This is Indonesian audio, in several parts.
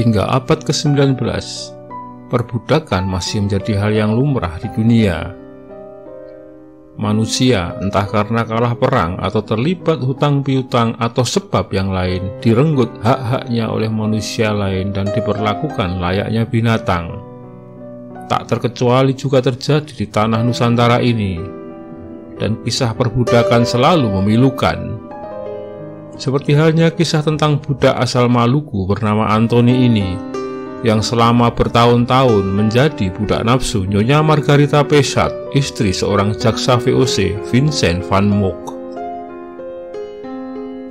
hingga abad ke-19, perbudakan masih menjadi hal yang lumrah di dunia. Manusia, entah karena kalah perang atau terlibat hutang piutang atau sebab yang lain, direnggut hak-haknya oleh manusia lain dan diperlakukan layaknya binatang. Tak terkecuali juga terjadi di tanah Nusantara ini, dan kisah perbudakan selalu memilukan. Seperti halnya kisah tentang budak asal Maluku bernama Anthony ini, yang selama bertahun-tahun menjadi budak nafsu Nyonya Margarita Pessart, istri seorang jaksa VOC, Vincent van Mook.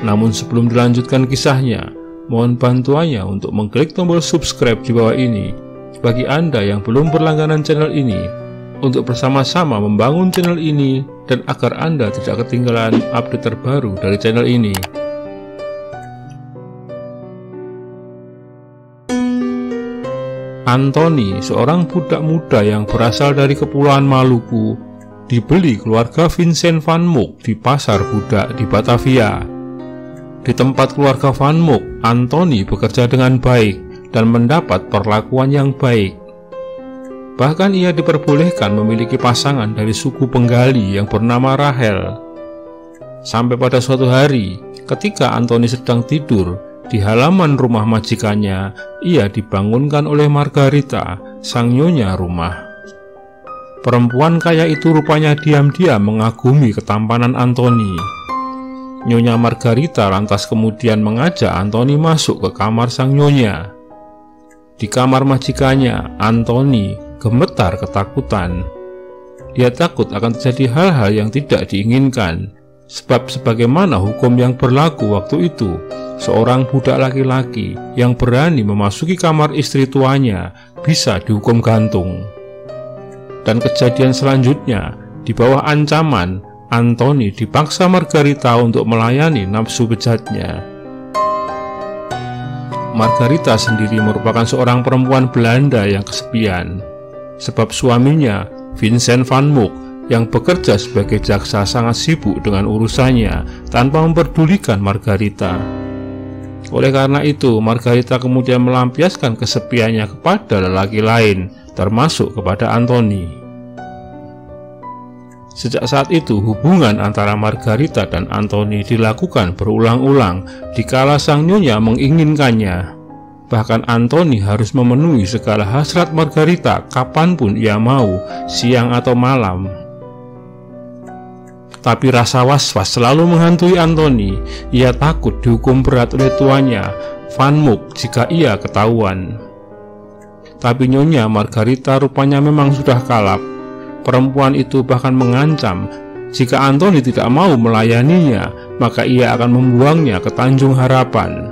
Namun sebelum dilanjutkan kisahnya, mohon bantuannya untuk mengklik tombol subscribe di bawah ini, bagi Anda yang belum berlangganan channel ini, untuk bersama-sama membangun channel ini, dan agar Anda tidak ketinggalan update terbaru dari channel ini. Anthony, seorang budak muda yang berasal dari Kepulauan Maluku, dibeli keluarga Vincent van Mook di pasar budak di Batavia. Di tempat keluarga van Mook, Anthony bekerja dengan baik dan mendapat perlakuan yang baik. Bahkan ia diperbolehkan memiliki pasangan dari suku Penggali yang bernama Rahel. Sampai pada suatu hari, ketika Anthony sedang tidur di halaman rumah majikannya, ia dibangunkan oleh Margarita, sang nyonya rumah. Perempuan kaya itu rupanya diam-diam mengagumi ketampanan Anthony. Nyonya Margarita lantas kemudian mengajak Anthony masuk ke kamar sang nyonya. Di kamar majikannya, Anthony gemetar ketakutan. Dia takut akan terjadi hal-hal yang tidak diinginkan, sebab sebagaimana hukum yang berlaku waktu itu, seorang budak laki-laki yang berani memasuki kamar istri tuanya bisa dihukum gantung. Dan kejadian selanjutnya, di bawah ancaman, Anthony dipaksa Margarita untuk melayani nafsu bejatnya. Margarita sendiri merupakan seorang perempuan Belanda yang kesepian, sebab suaminya, Vincent van Mook, yang bekerja sebagai jaksa sangat sibuk dengan urusannya tanpa memperdulikan Margarita. Oleh karena itu, Margarita kemudian melampiaskan kesepiannya kepada lelaki lain, termasuk kepada Anthony. Sejak saat itu, hubungan antara Margarita dan Anthony dilakukan berulang-ulang dikala sang nyonya menginginkannya. Bahkan Anthony harus memenuhi segala hasrat Margarita kapanpun ia mau, siang atau malam. Tapi rasa was-was selalu menghantui Anthony. Ia takut dihukum berat oleh tuannya, van Mook, jika ia ketahuan. Tapi nyonya Margarita rupanya memang sudah kalap. Perempuan itu bahkan mengancam, jika Anthony tidak mau melayaninya, maka ia akan membuangnya ke Tanjung Harapan.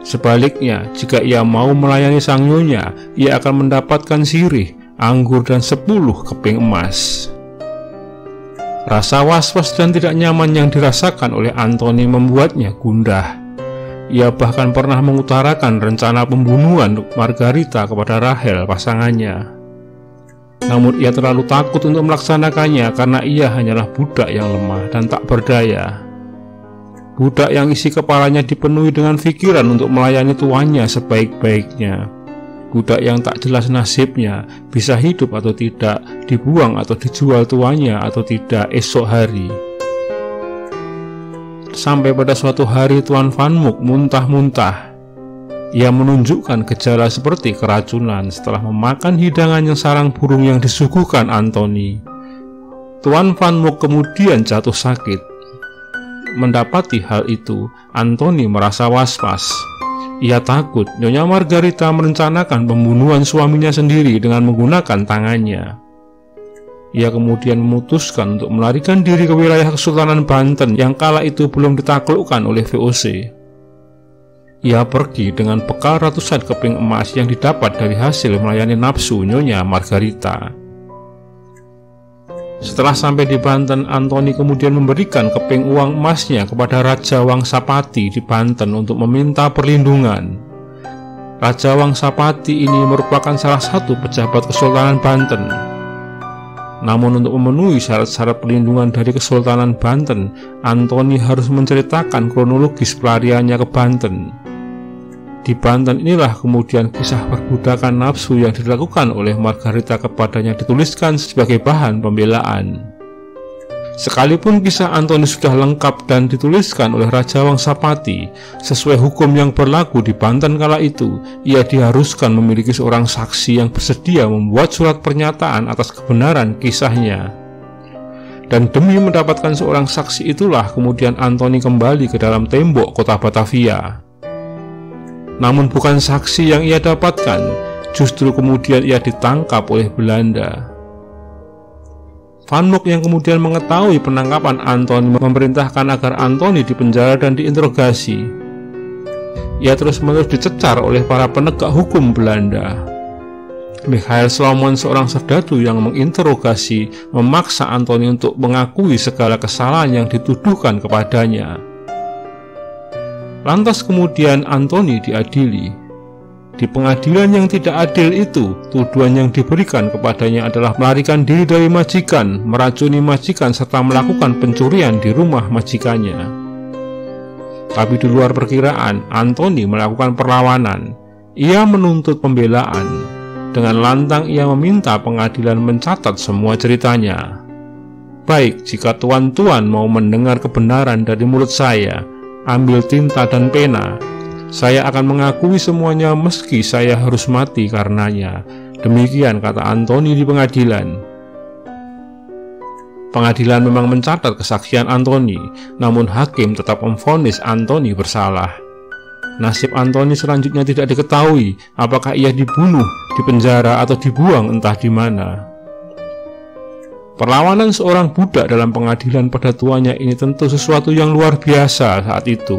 Sebaliknya, jika ia mau melayani sang nyonya, ia akan mendapatkan sirih, anggur, dan 10 keping emas. Rasa was-was dan tidak nyaman yang dirasakan oleh Anthony membuatnya gundah. Ia bahkan pernah mengutarakan rencana pembunuhan Margarita kepada Rahel, pasangannya. Namun ia terlalu takut untuk melaksanakannya karena ia hanyalah budak yang lemah dan tak berdaya. Budak yang isi kepalanya dipenuhi dengan pikiran untuk melayani tuannya sebaik-baiknya. Budak yang tak jelas nasibnya, bisa hidup atau tidak, dibuang atau dijual tuannya atau tidak esok hari. Sampai pada suatu hari Tuan van Mook muntah-muntah. Ia menunjukkan gejala seperti keracunan setelah memakan hidangannya sarang burung yang disuguhkan Anthony. Tuan van Mook kemudian jatuh sakit. Mendapati hal itu, Anthony merasa was-was. Ia takut Nyonya Margarita merencanakan pembunuhan suaminya sendiri dengan menggunakan tangannya. Ia kemudian memutuskan untuk melarikan diri ke wilayah Kesultanan Banten yang kala itu belum ditaklukkan oleh VOC. Ia pergi dengan bekal ratusan keping emas yang didapat dari hasil melayani nafsu Nyonya Margarita. Setelah sampai di Banten, Anthony kemudian memberikan keping uang emasnya kepada Raja Wangsapati di Banten untuk meminta perlindungan. Raja Wangsapati ini merupakan salah satu pejabat Kesultanan Banten. Namun untuk memenuhi syarat-syarat perlindungan dari Kesultanan Banten, Anthony harus menceritakan kronologis pelariannya ke Banten. Di Banten inilah kemudian kisah perbudakan nafsu yang dilakukan oleh Margarita kepadanya dituliskan sebagai bahan pembelaan. Sekalipun kisah Antoni sudah lengkap dan dituliskan oleh Raja Wangsapati, sesuai hukum yang berlaku di Banten kala itu, ia diharuskan memiliki seorang saksi yang bersedia membuat surat pernyataan atas kebenaran kisahnya. Dan demi mendapatkan seorang saksi itulah kemudian Antoni kembali ke dalam tembok kota Batavia. Namun bukan saksi yang ia dapatkan, justru kemudian ia ditangkap oleh Belanda. Van Mook yang kemudian mengetahui penangkapan Antoni memerintahkan agar Antoni dipenjara dan diinterogasi. Ia terus-menerus dicecar oleh para penegak hukum Belanda. Mikhail Solomon, seorang serdadu yang menginterogasi, memaksa Antoni untuk mengakui segala kesalahan yang dituduhkan kepadanya. Lantas kemudian Antoni diadili. Di pengadilan yang tidak adil itu, tuduhan yang diberikan kepadanya adalah melarikan diri dari majikan, meracuni majikan, serta melakukan pencurian di rumah majikannya. Tapi di luar perkiraan, Antoni melakukan perlawanan. Ia menuntut pembelaan. Dengan lantang ia meminta pengadilan mencatat semua ceritanya. "Baik, jika tuan-tuan mau mendengar kebenaran dari mulut saya, ambil tinta dan pena. Saya akan mengakui semuanya meski saya harus mati karenanya." Demikian kata Antoni di pengadilan. Pengadilan memang mencatat kesaksian Antoni, namun hakim tetap memvonis Antoni bersalah. Nasib Antoni selanjutnya tidak diketahui, apakah ia dibunuh, dipenjara, atau dibuang entah di mana. Perlawanan seorang budak dalam pengadilan pada tuannya ini tentu sesuatu yang luar biasa saat itu,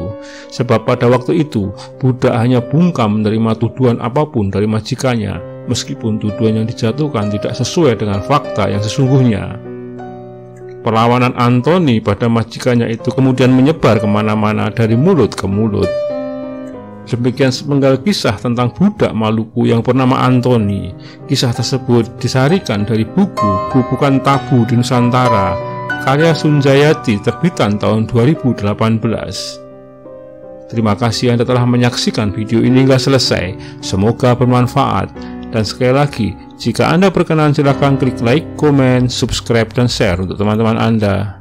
sebab pada waktu itu budak hanya bungkam menerima tuduhan apapun dari majikannya, meskipun tuduhan yang dijatuhkan tidak sesuai dengan fakta yang sesungguhnya. Perlawanan Antoni pada majikannya itu kemudian menyebar kemana-mana dari mulut ke mulut. Demikian sepenggal kisah tentang budak Maluku yang bernama Antoni. Kisah tersebut disarikan dari buku Bubukan Tabu di Nusantara, karya Sunjayati, terbitan tahun 2018. Terima kasih Anda telah menyaksikan video ini hingga selesai. Semoga bermanfaat. Dan sekali lagi, jika Anda berkenan silahkan klik like, komen, subscribe, dan share untuk teman-teman Anda.